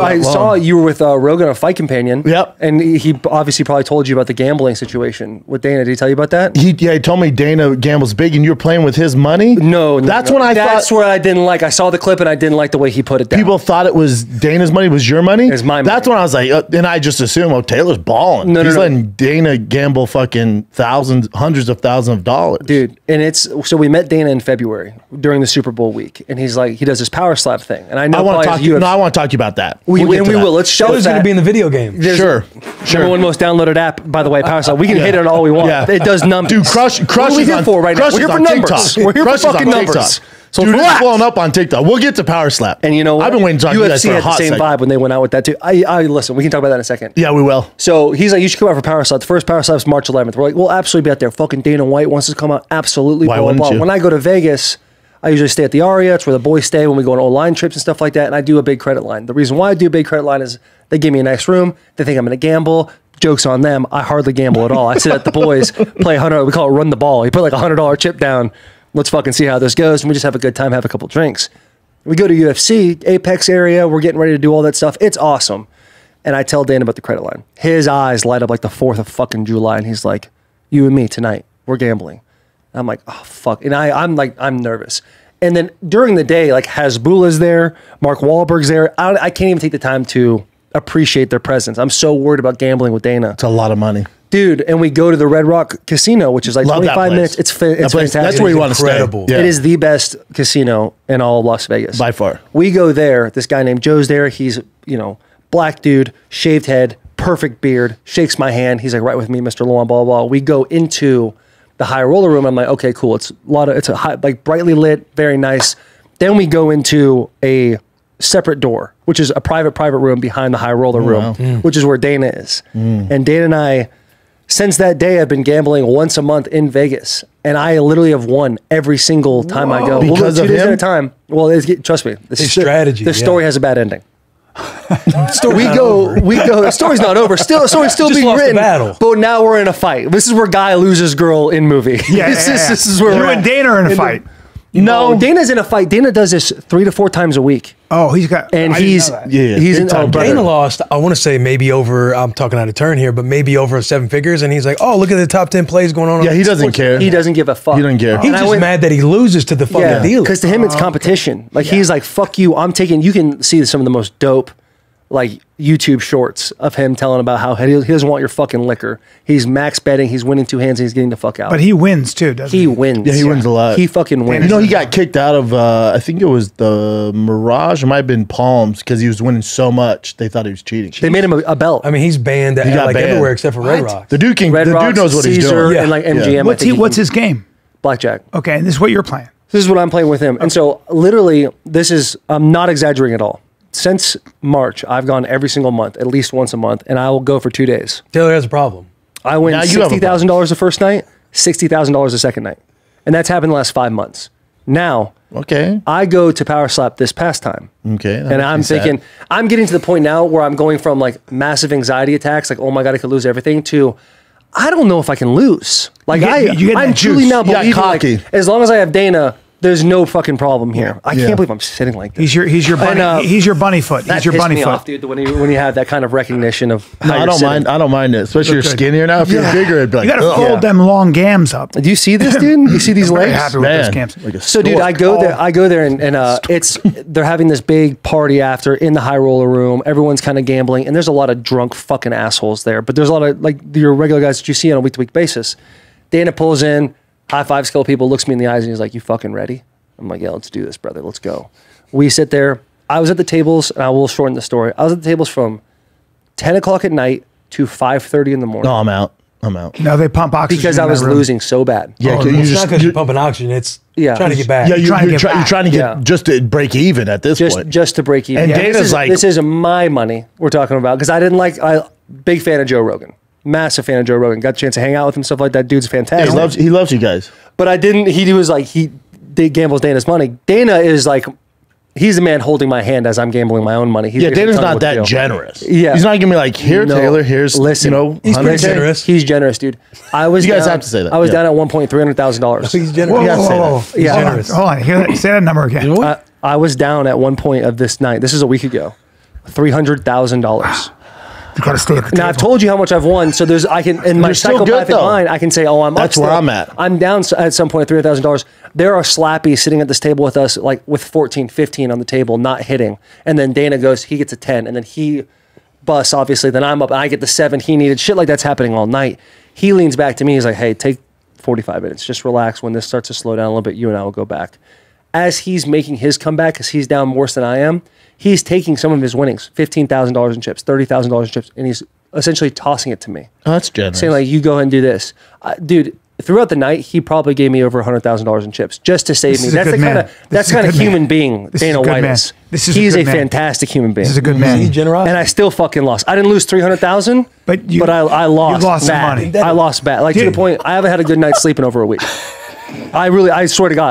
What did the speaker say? I saw you were with Rogan, a Fight Companion. Yep. And he obviously probably told you about the gambling situation with Dana. Did he tell you about that? Yeah, he told me Dana gambles big, and you were playing with his money? No. That's what I didn't like. I saw the clip, and I didn't like the way he put it down. People thought it was Dana's money, was your money? It was my money. That's when I was like, and I just assumed, oh, Taylor's balling. No, He's letting Dana gamble fucking thousands, hundreds of thousands of dollars. Dude, and it's, so we met Dana in February during the Super Bowl week, and he's like, he does this Power Slap thing, and I know I want to talk to you about that. We will. Let's show it's going to be in the video game. Sure. Number one most downloaded app, by the way, Power Slap. We can hit it all we want. Yeah. It does numbers. Dude, Crush is here for right now. We're here for numbers. We're here for fucking numbers. So dude, it's blowing up on TikTok. We'll get to Power Slap. And you know what? I've been waiting to talk to you guys for a hot second. UFC had the same vibe when they went out with that too. Listen, we can talk about that in a second. Yeah, we will. So he's like, you should come out for Power Slap. The first Power Slap is March 11th. We're like, we'll absolutely be out there. Fucking Dana White wants us to come out. Absolutely. Why wouldn't you? When I go to Vegas, I usually stay at the Aria. It's where the boys stay when we go on old line trips and stuff like that. And I do a big credit line. The reason why I do a big credit line is they give me a nice room. They think I'm going to gamble. Joke's on them. I hardly gamble at all. I sit at the boys, play $100. We call it run the ball. You put like $100 chip down. Let's fucking see how this goes. And we just have a good time, have a couple drinks. We go to UFC, Apex area. We're getting ready to do all that stuff. It's awesome. And I tell Dan about the credit line. His eyes light up like the 4th of fucking July. And he's like, you and me tonight, we're gambling. I'm like, oh, fuck. And I'm like, I'm nervous. And then during the day, like Hasbullah's there, Mark Wahlberg's there. I can't even take the time to appreciate their presence. I'm so worried about gambling with Dana. It's a lot of money. Dude, and we go to the Red Rock Casino, which is like 25 minutes. It's fantastic. That's where you want to stay. Yeah. It is the best casino in all of Las Vegas. By far. We go there. This guy named Joe's there. He's, you know, black dude, shaved head, perfect beard, shakes my hand. He's like, right with me, Mr. Lawn, blah, blah, blah. We go into the high roller room. I'm like, okay, cool. It's a lot of, it's a high, like brightly lit, very nice. Then we go into a separate door, which is a private room behind the high roller room, which is where Dana is. And Dana and I, since that day, I've been gambling once a month in Vegas, and I literally have won every single time I go. Because of him? 2 days at a time. Well, trust me, this is strategy. This story has a bad ending. The story's not over. The story's still being written. But now we're in a fight. This is where guy loses girl in movie. Yeah, this is where you and Dana are in a fight. No, Dana's in a fight. Dana does this 3 to 4 times a week. Oh, he's got, and he's in time. Dana lost, I want to say maybe over, I'm talking out of turn here, but maybe over 7 figures. And he's like, oh, look at the top 10 plays going on. Yeah, he doesn't care. He doesn't give a fuck. He doesn't care. He's just mad that he loses to the fucking dealer. Because to him, it's competition. Like he's like, fuck you. I'm taking, you can see some of the most dope like YouTube shorts of him telling about how he doesn't want your fucking liquor. He's max betting. He's winning 2 hands. And he's getting the fuck out. But he wins too, doesn't he? He wins. Yeah, he wins a lot. He fucking wins. You know, he got kicked out of, I think it was the Mirage. It might have been Palms because he was winning so much. They thought he was cheating. They made him a belt. I mean, he's banned everywhere except for Red Rock. The dude knows what he's doing. Yeah. And like MGM. Yeah. What's his game? Blackjack. Okay, and this is what you're playing. This is what I'm playing with him. Okay. And so literally, this is, I'm not exaggerating at all. Since March, I've gone every single month, at least once a month, and I will go for 2 days. Taylor has a problem. I win $60,000 the first night, $60,000 the second night. And that's happened the last 5 months. Now, I go to Power Slap this past time. And I'm thinking, I'm getting to the point now where I'm going from like massive anxiety attacks, like, oh my God, I could lose everything, to I don't know if I can lose. Like, I'm truly now believing, like, as long as I have Dana, there's no fucking problem here. I can't believe I'm sitting like this. He's your bunny foot. Dude, when you have that kind of recognition of how you're sitting. I don't mind it. Especially your skin here now. If you're bigger, it'd be like, you gotta fold them long gams up. Do you see this, dude? You see these legs? I'm happy with those gams. Like so, dude, I go there, and they're having this big party after in the high roller room. Everyone's kind of gambling, and there's a lot of drunk fucking assholes there. But there's a lot of like your regular guys that you see on a week-to-week basis. Dana pulls in. High five skill people, looks me in the eyes and he's like, you fucking ready? I'm like, yeah, let's do this, brother. Let's go. We sit there. I was at the tables, and I will shorten the story. I was at the tables from 10 o'clock at night to 5:30 in the morning. No, I'm out. No, they pump oxygen. Because I was losing so bad. Yeah, it's not because you're pumping oxygen. It's trying to get back. Yeah, you're trying to get just to break even at this point. Just to break even. And Dana's like, this is my money we're talking about. Because I didn't like, big fan of Joe Rogan. Massive fan of Joe Rogan. Got a chance to hang out with him, stuff like that. Dude's fantastic. Yeah, he loves you guys. But I didn't. He was like, he gambles Dana's money. Dana is like, he's the man holding my hand as I'm gambling my own money. He's Dana's not that generous. Yeah, he's not gonna be like, here, no, Taylor, here's, listen, you know, he's pretty generous. He's generous, dude. I was. You guys have to say that. I was down at $1.3 million. He's generous. Whoa, he's generous. Hold on, say that number again. I was down at one point of this night. This is a week ago. $300,000. You gotta stay at the table. Now I've told you how much I've won, so there's in my psychopathic mind I can say, oh, I'm that's up where I'm at. I'm down at some point at $300,000. There are slappies sitting at this table with us, like with 14, 15 on the table, not hitting. And then Dana goes, he gets a 10, and then he busts, obviously. Then I'm up and I get the 7 he needed. Shit like that's happening all night. He leans back to me, he's like, hey, take 45 minutes, just relax. When this starts to slow down a little bit, you and I will go back. As he's making his comeback, because he's down worse than I am, he's taking some of his winnings, $15,000 in chips, $30,000 in chips, and he's essentially tossing it to me. Oh, that's generous. Saying, like, you go ahead and do this. Dude, throughout the night, he probably gave me over $100,000 in chips just to save me. That's the kind of human being Dana White is. He's a fantastic human being. This is a good man. He's generous. And I still fucking lost. I didn't lose $300,000, but I lost. You lost some money. I lost bad. Like, dude, to the point, I haven't had a good night's sleep in over a week. I swear to God.